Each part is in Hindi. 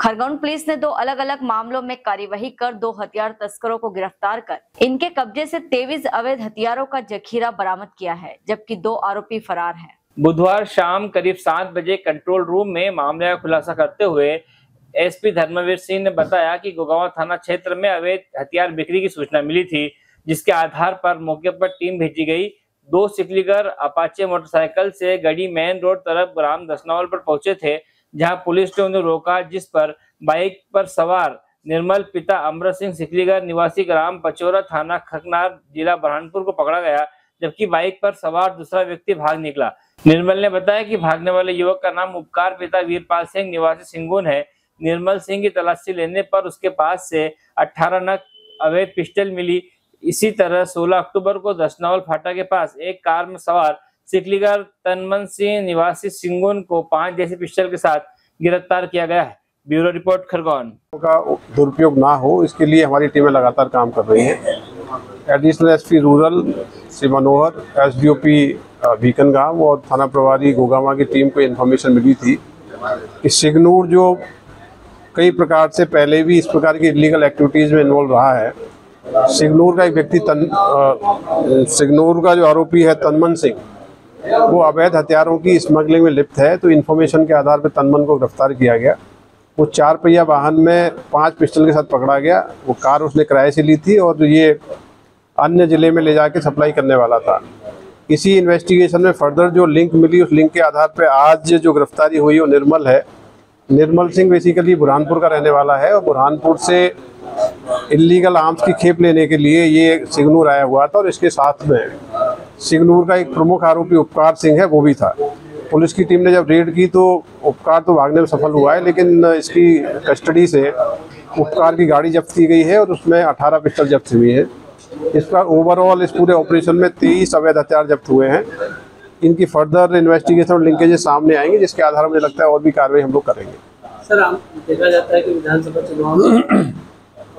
खरगोन पुलिस ने दो अलग अलग मामलों में कार्यवाही कर दो हथियार तस्करों को गिरफ्तार कर इनके कब्जे से 23 अवैध हथियारों का जखीरा बरामद किया है, जबकि दो आरोपी फरार हैं। बुधवार शाम करीब 7 बजे कंट्रोल रूम में मामले का खुलासा करते हुए एसपी धर्मवीर सिंह ने बताया कि गोगावा थाना क्षेत्र में अवैध हथियार बिक्री की सूचना मिली थी, जिसके आधार पर मौके पर टीम भेजी गई। 2 सिकलीगढ़ अपाचे मोटरसाइकिल से गड़ी मेन रोड तरफ ग्राम दसनावल पर पहुंचे थे, जहां पुलिस ने उन्हें रोका, जिस पर बाइक पर सवार निर्मल पिता अमर सिंह सिकलीगढ़ निवासी ग्राम पचोरा थाना खकनार जिला बुरहानपुर को पकड़ा गया, जबकि बाइक पर सवार दूसरा व्यक्ति भाग निकला। निर्मल ने बताया कि भागने वाले युवक का नाम उपकार पिता वीरपाल सिंह निवासी सिंगुन है। निर्मल सिंह की तलाशी लेने पर उसके पास से 18 नग अवैध पिस्टल मिली। इसी तरह 16 अक्टूबर को दसनावल फाटा के पास एक कार में सवार सिकलीगढ़ तनमन सिंह निवासी सिंगुन को 5 देसी पिस्टल के साथ गिरफ्तार किया गया है। Bureau report Khargone. का दुरुपयोग ना हो, इसके लिए हमारी टीमें लगातार काम कर रही है। Additional SP rural Shri Manohar, SDOP Bhikangaon और थाना प्रभारी गोगावा की टीम को इन्फॉर्मेशन मिली थी कि सिंगुन जो कई प्रकार से पहले भी इस प्रकार की इलीगल एक्टिविटीज़ में इन्वॉल्व रहा है। सिंगनूर का एक व्यक्ति सिंगनूर का जो आरोपी है तनमन सिंह, वो अवैध हथियारों की स्मगलिंग में लिप्त है। तो इन्फॉर्मेशन के आधार पर तनमन को गिरफ्तार किया गया। वो 4 पहिया वाहन में 5 पिस्टल के साथ पकड़ा गया। वो कार उसने किराए से ली थी और ये अन्य ज़िले में ले जाके सप्लाई करने वाला था। इसी इन्वेस्टिगेशन में फर्दर जो लिंक मिली, उस लिंक के आधार पर आज जो गिरफ्तारी हुई वो निर्मल है। निर्मल सिंह बेसिकली बुरहानपुर का रहने वाला है और बुरहानपुर से इलीगल आर्म्स की खेप लेने के लिए ये सिंगनूर आया हुआ था और इसके साथ में सिंगनूर का एक प्रमुख आरोपी उपकार सिंह है, वो भी था। पुलिस की टीम ने जब रेड की तो उपकार तो भागने में सफल हुआ है, लेकिन इसकी कस्टडी से उपकार की गाड़ी जब्त की गई है और उसमें 18 पिस्टल जब्त हुई है। इसका ओवरऑल इस पूरे ऑपरेशन में 23 अवैध हथियार जब्त हुए हैं। इनकी फर्दर इन्वेस्टिगेशन और लिंकेजेस सामने आएंगे, जिसके आधार मुझे लगता है और भी कार्रवाई हम लोग करेंगे। सर, आप देखा जाता है कि विधानसभा चुनाव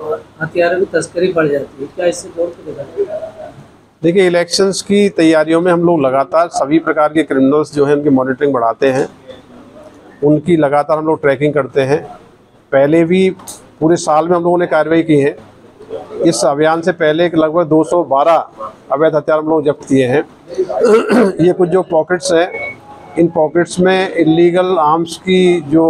और हथियारों की तस्करी बढ़ जाती है, क्या इससे जोड़ के देखा है? देखिए, इलेक्शंस की तैयारियों में हम लोग लगातार सभी प्रकार के क्रिमिनल्स जो हैं उनकी मॉनिटरिंग बढ़ाते हैं, उनकी लगातार हम लोग ट्रैकिंग करते हैं। पहले भी पूरे साल में हम लोगों ने कार्रवाई की है। इस अभियान से पहले लगभग 212 अवैध हथियार हम लोग जब्त किए हैं। ये कुछ जो पॉकेट्स हैं, इन पॉकेट्स में इलीगल आर्म्स की जो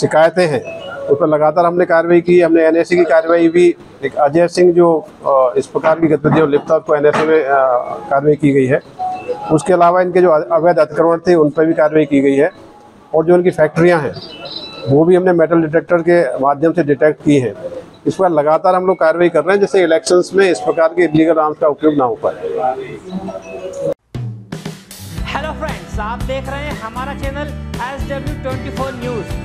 शिकायतें हैं उस पर लगातार हमने कार्रवाई की। हमने एनएसए की कार्रवाई भी, एक अजय सिंह जो इस प्रकार की गतिविधियों लिप्त था, उसको एनएसए में कार्रवाई की गई है। उसके अलावा इनके जो अवैध अतिक्रमण थे उन पर भी कार्रवाई की गई है और जो इनकी फैक्ट्रियाँ हैं वो भी हमने मेटल डिटेक्टर के माध्यम से डिटेक्ट की हैं। इस पर लगातार हम लोग कार्रवाई कर रहे हैं, जैसे इलेक्शंस में इस प्रकार के इलीगल आर्म्स का उपयोग ना हो पाए। हेलो फ्रेंड्स, आप देख रहे हैं हमारा चैनल SW24 न्यूज।